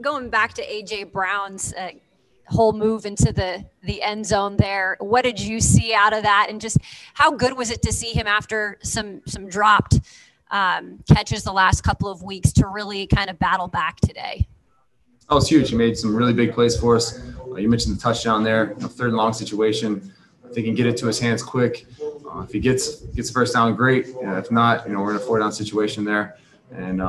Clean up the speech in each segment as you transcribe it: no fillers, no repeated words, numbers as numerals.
going back to A.J. Brown's whole move into the end zone there, what did you see out of that? And just how good was it to see him after some dropped catches the last couple of weeks to really kind of battle back today? Oh, it's huge. He made some really big plays for us. You mentioned the touchdown there, third and long situation. If they can get it to his hands quick, if he gets the first down, great. If not, we're in a 4-down situation there. And,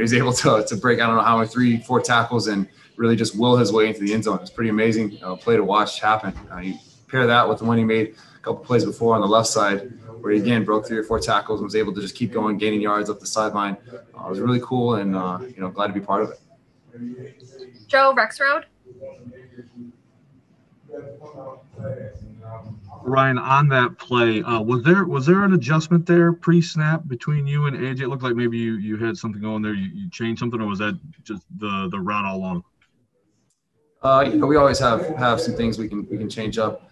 he's able to break, I don't know how many, 3-4 tackles and really just will his way into the end zone. It's pretty amazing play to watch happen. You pair that with the one he made a couple plays before on the left side, where he again broke 3 or 4 tackles and was able to just keep going, gaining yards up the sideline. It was really cool and, glad to be part of it. Joe Rexroad. Ryan, on that play, was there an adjustment there pre-snap between you and AJ? It looked like maybe you had something going there. You changed something, or was that just the route all along? We always have some things we can change up.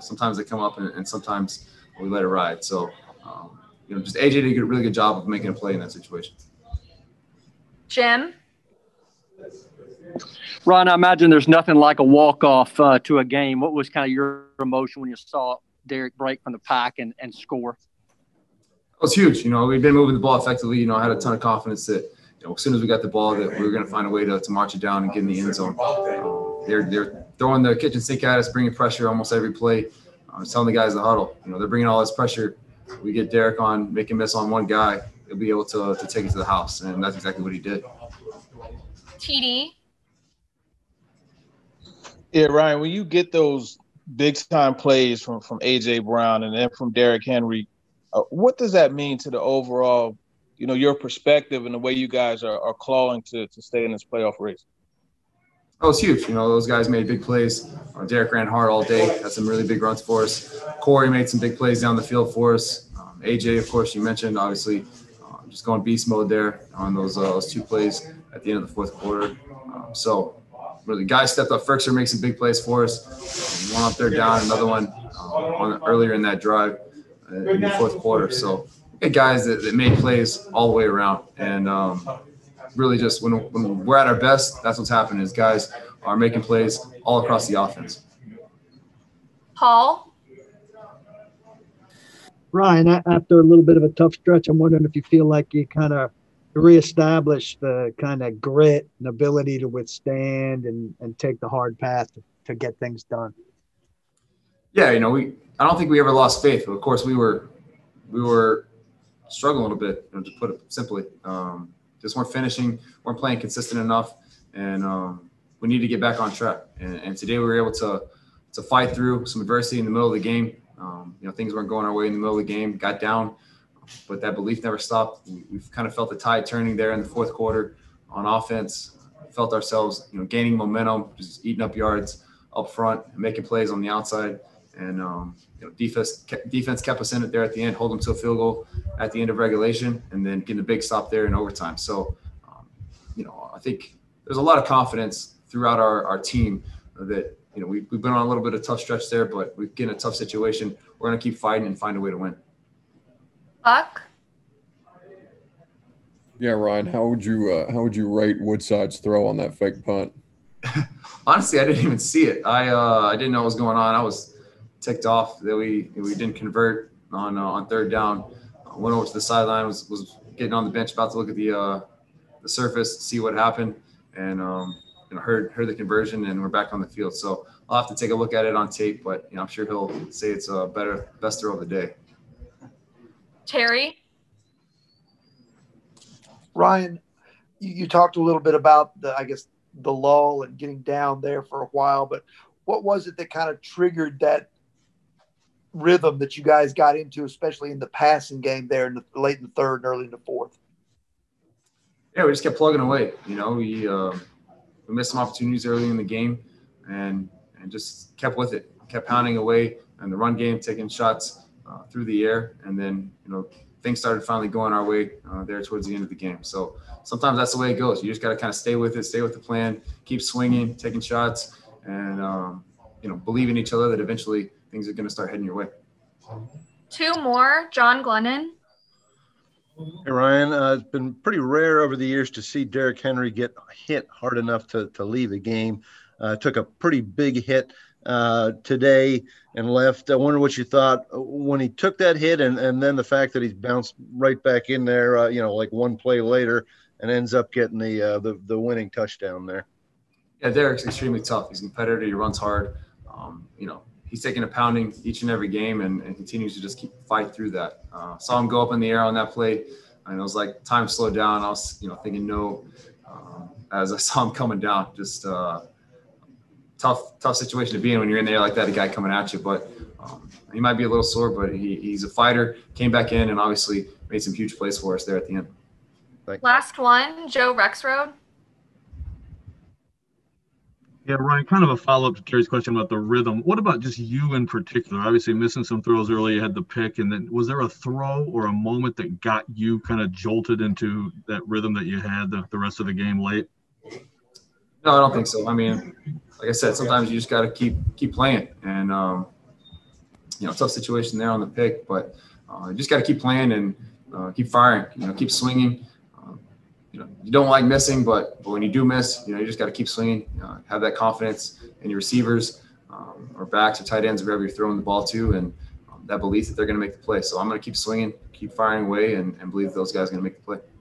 Sometimes they come up and sometimes we let it ride. So, just AJ did a really good job of making a play in that situation. Jen. Ron, I imagine there's nothing like a walk-off to a game. What was kind of your emotion when you saw Derrick break from the pack and score? It was huge. We've been moving the ball effectively. I had a ton of confidence that as soon as we got the ball that we were going to find a way to march it down and get in the end zone. They're throwing the kitchen sink at us, bringing pressure almost every play. I was telling the guys in the huddle, they're bringing all this pressure. We get Derrick on, make a miss on one guy, they'll be able to take it to the house, and that's exactly what he did. T.D. Yeah, Ryan, when you get those big-time plays from A.J. Brown and then from Derrick Henry, what does that mean to the overall, your perspective and the way you guys are clawing to stay in this playoff race? Oh, it's huge. Those guys made big plays. Derrick ran hard all day, had some really big runs for us. Corey made some big plays down the field for us. A.J., of course, you mentioned, obviously, just going beast mode there on those 2 plays at the end of the 4th quarter. Really, guys stepped up. Firkser makes some big plays for us. One on 3rd down, another one earlier in that drive in the 4th quarter. So, guys that made plays all the way around. And really just when we're at our best, that's what's happening is guys are making plays all across the offense. Paul? Ryan, after a little bit of a tough stretch, I'm wondering if you feel like you kind of reestablish the kind of grit and ability to withstand and take the hard path to get things done. Yeah, I don't think we ever lost faith. Of course, we were struggling a bit, to put it simply. Just weren't finishing, weren't playing consistent enough, and we need to get back on track. And today we were able to fight through some adversity in the middle of the game. Things weren't going our way in the middle of the game, got down. But that belief never stopped. We've kind of felt the tide turning there in the 4th quarter on offense. Felt ourselves, gaining momentum, just eating up yards up front, making plays on the outside, and defense kept us in it there at the end, holding them to a field goal at the end of regulation, and then getting a big stop there in overtime. So, I think there's a lot of confidence throughout our team that we've been on a little bit of tough stretch there, but we've been in a tough situation. We're going to keep fighting and find a way to win. Buck? Yeah, Ryan, how would you rate Woodside's throw on that fake punt? Honestly, I didn't even see it. I didn't know what was going on. I was ticked off that we didn't convert on 3rd down. I went over to the sideline, was getting on the bench, about to look at the surface, see what happened, and heard the conversion, and we're back on the field. So I'll have to take a look at it on tape, but I'm sure he'll say it's a best throw of the day. Terry? Ryan, you talked a little bit about the lull and getting down there for a while, but what was it that kind of triggered that rhythm that you guys got into, especially in the passing game there in the late in the 3rd and early in the 4th? Yeah, we just kept plugging away. We missed some opportunities early in the game and just kept with it, kept pounding away in the run game, taking shots through the air, and then things started finally going our way there towards the end of the game. So sometimes that's the way it goes. You just got to kind of stay with it, stay with the plan, keep swinging, taking shots, and believe in each other that eventually things are going to start heading your way. 2 more, John Glennon. Hey, Ryan, it's been pretty rare over the years to see Derrick Henry get hit hard enough to leave a game. Took a pretty big hit today and left. I wonder what you thought when he took that hit and then the fact that he's bounced right back in there, like one play later and ends up getting the winning touchdown there. Yeah, Derrick's extremely tough. He's a competitor. He runs hard. He's taking a pounding each and every game and continues to just fight through that. Saw him go up in the air on that play, and it was like time slowed down. I was, thinking no, as I saw him coming down. Just tough situation to be in when you're in the air like that, a guy coming at you. But he might be a little sore, but he's a fighter. Came back in and obviously made some huge plays for us there at the end. Thanks. Last one, Joe Rexroad. Yeah, Ryan, kind of a follow-up to Terry's question about the rhythm. What about just you in particular? Obviously missing some throws early, you had the pick, and then was there a throw or a moment that got you kind of jolted into that rhythm that you had the rest of the game late? No, I don't think so. I mean, like I said, sometimes you just got to keep playing. And, tough situation there on the pick, but you just got to keep playing and keep firing, keep swinging. You don't like missing, but when you do miss, you just got to keep swinging, have that confidence in your receivers or backs or tight ends, wherever you're throwing the ball to, and that belief that they're going to make the play. So I'm going to keep swinging, keep firing away, and believe those guys are going to make the play.